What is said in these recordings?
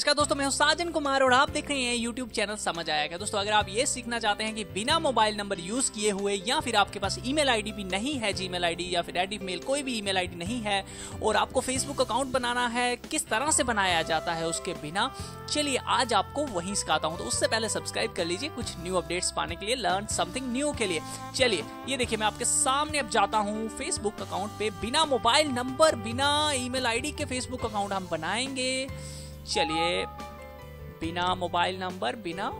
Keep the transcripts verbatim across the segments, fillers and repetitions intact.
नमस्कार दोस्तों, मैं हूं साजन कुमार और आप देख रहे हैं YouTube चैनल समझ आया क्या। दोस्तों अगर आप ये सीखना चाहते हैं कि बिना मोबाइल नंबर यूज किए हुए या फिर आपके पास ईमेल आईडी भी नहीं है, जीमेल आईडी या फिर एट मेल कोई भी ईमेल आईडी नहीं है और आपको फेसबुक अकाउंट बनाना है, किस तरह से बनाया जाता है उसके बिना, चलिए आज आपको वहीं सिखाता हूँ। तो उससे पहले सब्सक्राइब कर लीजिए कुछ न्यू अपडेट्स पाने के लिए, लर्न समथिंग न्यू के लिए। चलिए ये देखिए मैं आपके सामने अब जाता हूँ फेसबुक अकाउंट पे। बिना मोबाइल नंबर बिना ईमेल आईडी के फेसबुक अकाउंट हम बनाएंगे। चलिए बिना मोबाइल नंबर बिना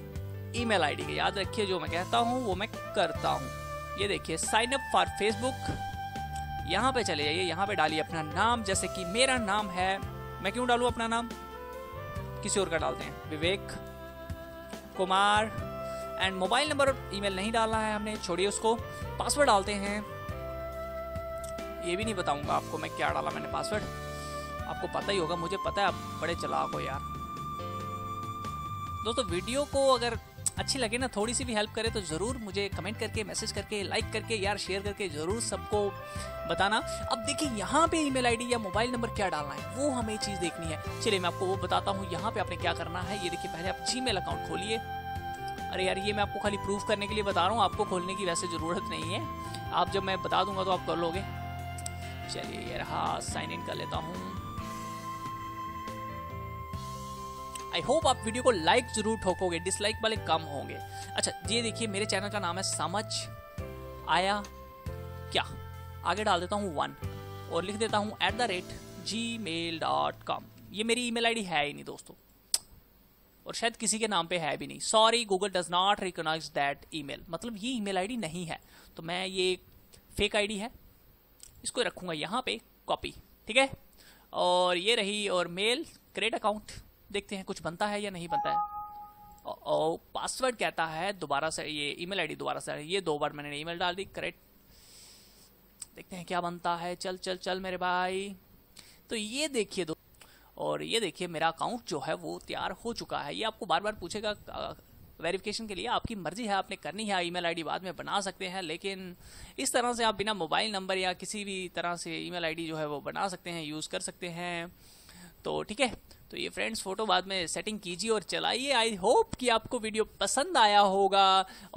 ईमेल आईडी के, याद रखिए जो मैं कहता हूँ वो मैं करता हूँ। ये देखिए साइन अप फॉर फेसबुक, यहाँ पे चले जाइए, यहाँ पे डालिए अपना नाम। जैसे कि मेरा नाम है, मैं क्यों डालूँ अपना नाम, किसी और का डालते हैं, Vivek Kumar. And mobile number और ईमेल नहीं डालना है हमने, छोड़िए उसको। पासवर्ड डालते हैं, ये भी नहीं बताऊँगा आपको मैं क्या डाला मैंने पासवर्ड, आपको पता ही होगा, मुझे पता है आप बड़े चालाक हो यार। दोस्तों वीडियो को अगर अच्छी लगे ना, थोड़ी सी भी हेल्प करे तो ज़रूर मुझे कमेंट करके, मैसेज करके, लाइक करके, यार शेयर करके ज़रूर सबको बताना। अब देखिए यहाँ पे ईमेल आईडी या मोबाइल नंबर क्या डालना है वो हमें चीज़ देखनी है। चलिए मैं आपको वो बताता हूँ। यहाँ पे आपने क्या करना है, ये देखिए पहले आप जीमेल अकाउंट खोलिए। अरे यार ये मैं आपको खाली प्रूफ करने के लिए बता रहा हूँ, आपको खोलने की वैसे ज़रूरत नहीं है, आप जब मैं बता दूँगा तो आप कर लोगे। चलिए ये रहा, साइन इन कर लेता हूँ। आई होप आप वीडियो को लाइक जरूर ठोकोगे, डिसलाइक वाले कम होंगे। अच्छा ये देखिए मेरे चैनल का नाम है समझ आया क्या, आगे डाल देता हूँ वन और लिख देता हूँ at the rate G mail dot com. ये मेरी ईमेल आईडी है ही नहीं दोस्तों, और शायद किसी के नाम पे है भी नहीं। Sorry Google does not recognise that email, मतलब ये ईमेल आईडी नहीं है, तो मैं ये फेक आईडी है, इसको रखूँगा यहाँ पे कॉपी, ठीक है। और ये रही, और मेल क्रिएट अकाउंट, देखते हैं कुछ बनता है या नहीं बनता है। और पासवर्ड कहता है दोबारा से, ये ईमेल आईडी दोबारा से, ये दो बार मैंने ईमेल डाल दी, करेक्ट। देखते हैं क्या बनता है, चल चल चल मेरे भाई। तो ये देखिए दो, और ये देखिए मेरा अकाउंट जो है वो तैयार हो चुका है। ये आपको बार बार पूछेगा वेरिफिकेशन के लिए, आपकी मर्जी है आपने करनी है, ईमेल आईडी बाद में बना सकते हैं, लेकिन इस तरह से आप बिना मोबाइल नंबर या किसी भी तरह से ईमेल आईडी जो है वो बना सकते हैं, यूज़ कर सकते हैं। तो ठीक है, तो ये फ्रेंड्स फ़ोटो बाद में सेटिंग कीजिए और चलाइए। आई होप कि आपको वीडियो पसंद आया होगा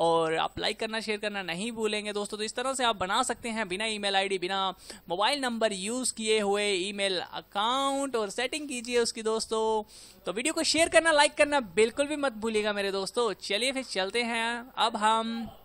और आप लाइक करना शेयर करना नहीं भूलेंगे दोस्तों। तो इस तरह से आप बना सकते हैं बिना ईमेल आईडी बिना मोबाइल नंबर यूज़ किए हुए ईमेल अकाउंट, और सेटिंग कीजिए उसकी दोस्तों। तो वीडियो को शेयर करना, लाइक करना बिल्कुल भी मत भूलिएगा मेरे दोस्तों। चलिए फिर चलते हैं अब हम